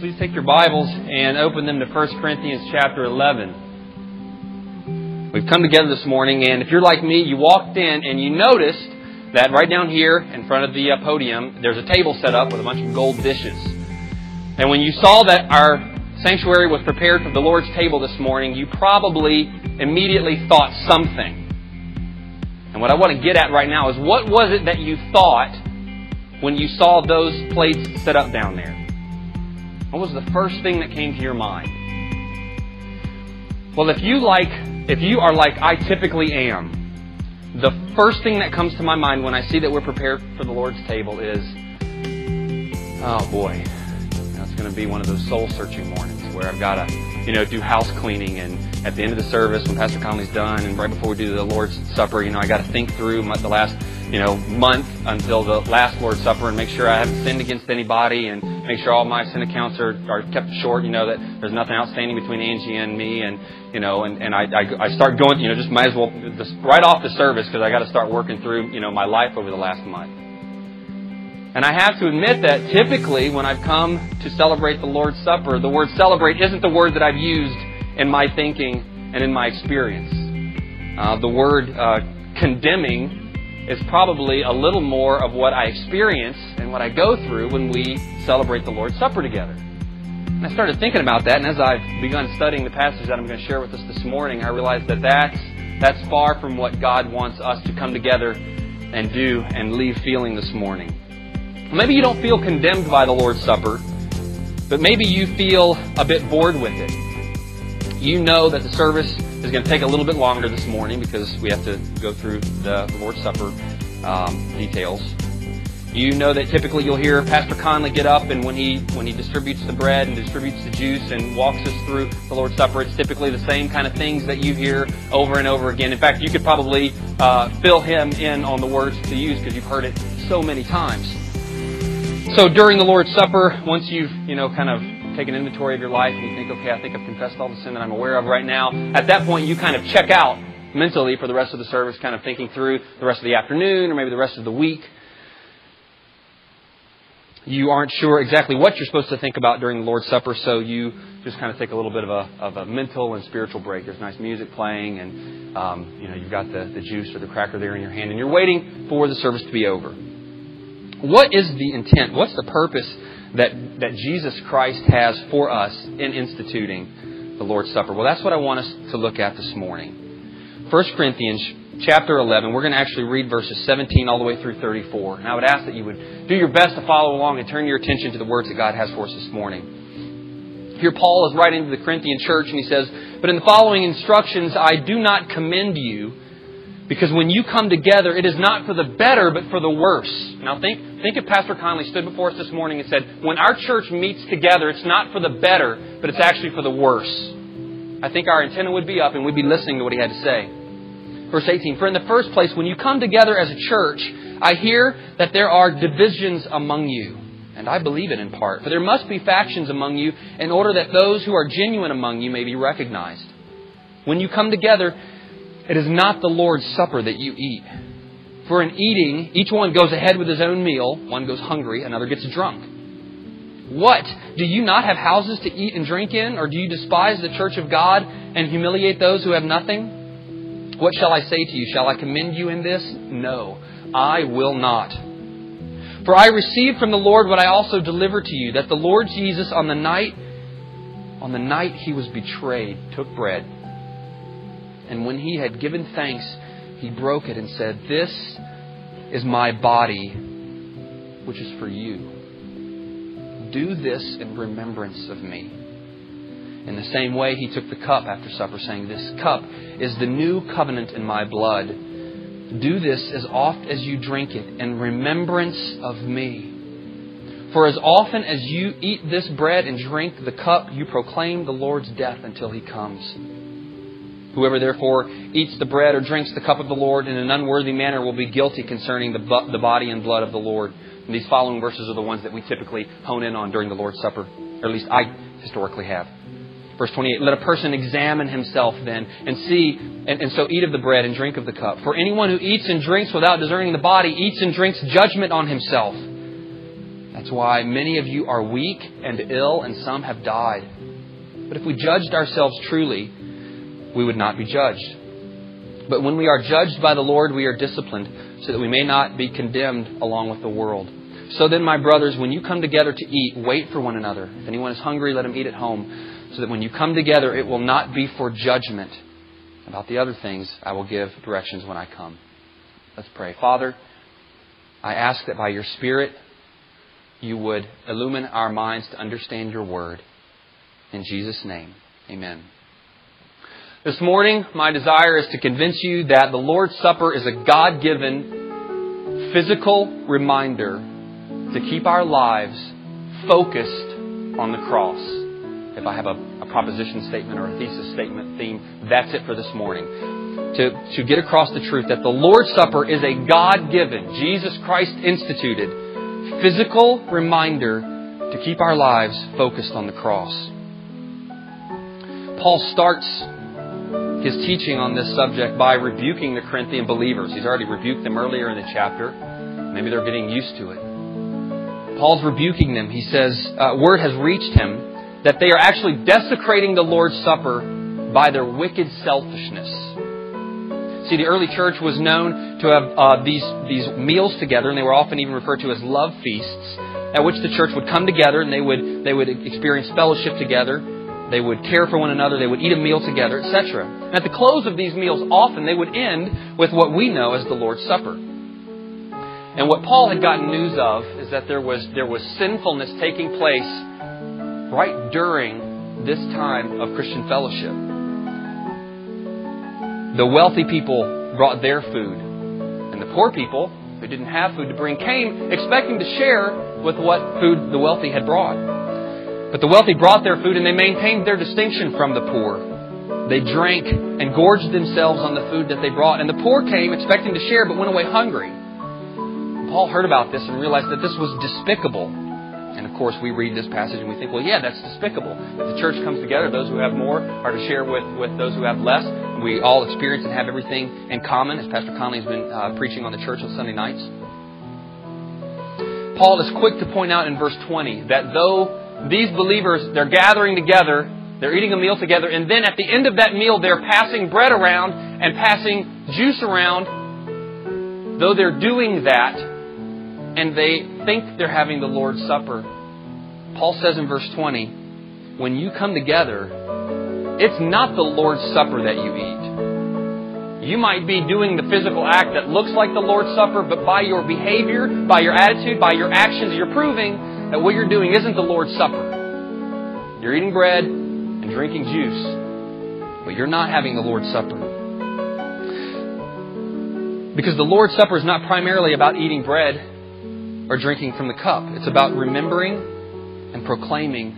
Please take your Bibles and open them to 1 Corinthians chapter 11. We've come together this morning, and if you're like me, you walked in and you noticed that right down here in front of the podium, there's a table set up with a bunch of gold dishes. And when you saw that our sanctuary was prepared for the Lord's table this morning, you probably immediately thought something. And what I want to get at right now is, what was it that you thought when you saw those plates set up down there? What was the first thing that came to your mind? Well, if you are like I typically am, the first thing that comes to my mind when I see that we're prepared for the Lord's table is, oh boy, that's going to be one of those soul-searching mornings where I've got to, do house cleaning, and at the end of the service when Pastor Conley's done and right before we do the Lord's Supper, I got to think through the last, month until the last Lord's Supper and make sure I haven't sinned against anybody and make sure all my sin accounts are kept short, that there's nothing outstanding between Angie and me, and, I start going, just might as well, right off the service, because I got to start working through, my life over the last month. And I have to admit that typically when I've come to celebrate the Lord's Supper, the word celebrate isn't the word that I've used in my thinking and in my experience. The word condemning is probably a little more of what I experience and what I go through when we celebrate the Lord's Supper together. And I started thinking about that, and as I've begun studying the passage that I'm going to share with us this morning, I realized that that's far from what God wants us to come together and do and leave feeling this morning. Maybe you don't feel condemned by the Lord's Supper, but maybe you feel a bit bored with it. You know that the service is going to take a little bit longer this morning because we have to go through the Lord's Supper details. You know that typically you'll hear Pastor Conley get up, and when he distributes the bread and distributes the juice and walks us through the Lord's Supper, it's typically the same kind of things that you hear over and over again. In fact, you could probably fill him in on the words to use because you've heard it so many times. So during the Lord's Supper, once you've, take an inventory of your life and you think, okay, I think I've confessed all the sin that I'm aware of right now. At that point, you kind of check out mentally for the rest of the service, kind of thinking through the rest of the afternoon or maybe the rest of the week. You aren't sure exactly what you're supposed to think about during the Lord's Supper, so you just kind of take a little bit of a mental and spiritual break. There's nice music playing, and you've got the juice or the cracker there in your hand, and you're waiting for the service to be over. What is the intent? What's the purpose that Jesus Christ has for us in instituting the Lord's Supper? Well, that's what I want us to look at this morning. 1 Corinthians chapter 11, we're going to actually read verses 17 all the way through 34. And I would ask that you would do your best to follow along and turn your attention to the words that God has for us this morning. Here Paul is writing to the Corinthian church, and he says, "But in the following instructions I do not commend you, because when you come together, it is not for the better, but for the worse." Now think if Pastor Conley stood before us this morning and said, when our church meets together, it's not for the better, but it's actually for the worse. I think our antenna would be up and we'd be listening to what he had to say. Verse 18, "For in the first place, when you come together as a church, I hear that there are divisions among you. And I believe it in part. For there must be factions among you in order that those who are genuine among you may be recognized. When you come together, it is not the Lord's Supper that you eat. For in eating, each one goes ahead with his own meal. One goes hungry, another gets drunk. What? Do you not have houses to eat and drink in? Or do you despise the church of God and humiliate those who have nothing? What shall I say to you? Shall I commend you in this? No, I will not. For I received from the Lord what I also delivered to you, that the Lord Jesus, on the night he was betrayed, took bread. And when he had given thanks, he broke it and said, 'This is my body, which is for you. Do this in remembrance of me.' In the same way, he took the cup after supper, saying, 'This cup is the new covenant in my blood. Do this as oft as you drink it in remembrance of me. For as often as you eat this bread and drink the cup, you proclaim the Lord's death until he comes. Whoever therefore eats the bread or drinks the cup of the Lord in an unworthy manner will be guilty concerning the body and blood of the Lord." And these following verses are the ones that we typically hone in on during the Lord's Supper, or at least I historically have. Verse 28, "Let a person examine himself then, and so eat of the bread and drink of the cup. For anyone who eats and drinks without discerning the body eats and drinks judgment on himself. That's why many of you are weak and ill, and some have died. But if we judged ourselves truly, we would not be judged. But when we are judged by the Lord, we are disciplined, so that we may not be condemned along with the world. So then, my brothers, when you come together to eat, wait for one another. If anyone is hungry, let him eat at home, so that when you come together, it will not be for judgment. About the other things, I will give directions when I come. Let's pray. Father, I ask that by your Spirit, you would illumine our minds to understand your word. In Jesus' name, amen. This morning, my desire is to convince you that the Lord's Supper is a God-given physical reminder to keep our lives focused on the cross. If I have a proposition statement or a thesis statement theme, that's it for this morning. To get across the truth that the Lord's Supper is a God-given, Jesus Christ instituted, physical reminder to keep our lives focused on the cross. Paul starts his teaching on this subject by rebuking the Corinthian believers. He's already rebuked them earlier in the chapter. Maybe they're getting used to it. Paul's rebuking them. He says, word has reached him that they are actually desecrating the Lord's Supper by their wicked selfishness. See, the early church was known to have these meals together, and they were often even referred to as love feasts, at which the church would come together and they would experience fellowship together. They would care for one another. They would eat a meal together, etc. And at the close of these meals, often they would end with what we know as the Lord's Supper. And what Paul had gotten news of is that there was sinfulness taking place right during this time of Christian fellowship. The wealthy people brought their food, and the poor people, who didn't have food to bring, came expecting to share with what food the wealthy had brought. But the wealthy brought their food, and they maintained their distinction from the poor. They drank and gorged themselves on the food that they brought, and the poor came expecting to share but went away hungry. Paul heard about this and realized that this was despicable. And of course, we read this passage and we think, well, yeah, that's despicable. If the church comes together, those who have more are to share with those who have less. We all experience and have everything in common, as Pastor Conley has been preaching on the church on Sunday nights. Paul is quick to point out in verse 20 that though these believers, they're gathering together, they're eating a meal together, and then at the end of that meal, they're passing bread around and passing juice around. Though they're doing that, and they think they're having the Lord's Supper, Paul says in verse 20, when you come together, it's not the Lord's Supper that you eat. You might be doing the physical act that looks like the Lord's Supper, but by your behavior, by your attitude, by your actions, you're proving that what you're doing isn't the Lord's Supper. You're eating bread and drinking juice, but you're not having the Lord's Supper. Because the Lord's Supper is not primarily about eating bread or drinking from the cup. It's about remembering and proclaiming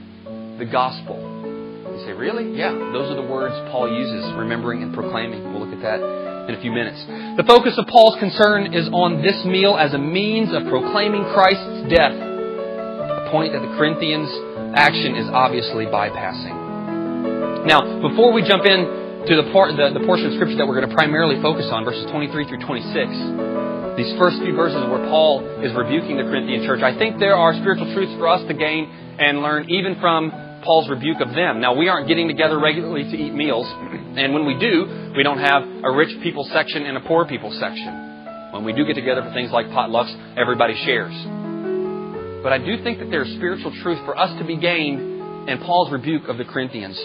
the gospel. You say, really? Yeah, those are the words Paul uses, remembering and proclaiming. We'll look at that in a few minutes. The focus of Paul's concern is on this meal as a means of proclaiming Christ's death, a point that the Corinthians' action is obviously bypassing. Now, before we jump in to the portion of Scripture that we're going to primarily focus on, verses 23 through 26, these first few verses where Paul is rebuking the Corinthian church, I think there are spiritual truths for us to gain and learn even from Paul's rebuke of them. Now, we aren't getting together regularly to eat meals, and when we do, we don't have a rich people section and a poor people section. When we do get together for things like potlucks, everybody shares. But I do think that there's spiritual truth for us to be gained in Paul's rebuke of the Corinthians.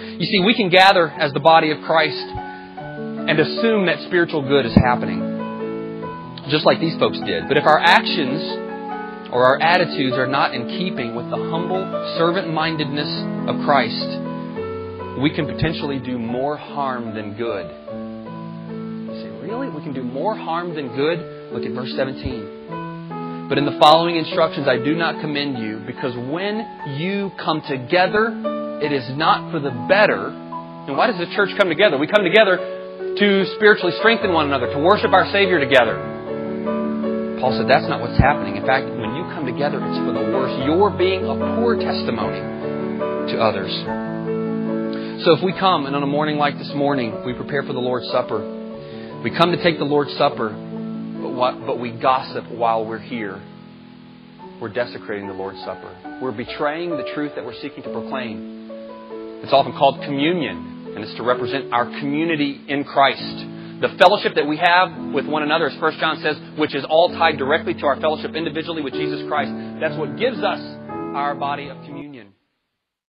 You see, we can gather as the body of Christ and assume that spiritual good is happening, just like these folks did. But if our actions or our attitudes are not in keeping with the humble servant-mindedness of Christ, we can potentially do more harm than good. You say, really? We can do more harm than good? Look at verse 17. But in the following instructions, I do not commend you, because when you come together, it is not for the better. And why does the church come together? We come together to spiritually strengthen one another, to worship our Savior together. Paul said that's not what's happening. In fact, when you come together, it's for the worse. You're being a poor testimony to others. So if we come, and on a morning like this morning, we prepare for the Lord's Supper. We come to take the Lord's Supper, but we gossip while we're here. we're desecrating the Lord's Supper. We're betraying the truth that we're seeking to proclaim. It's often called communion, and it's to represent our community in Christ. The fellowship that we have with one another, as 1 John says, which is all tied directly to our fellowship individually with Jesus Christ. That's what gives us our body of communion.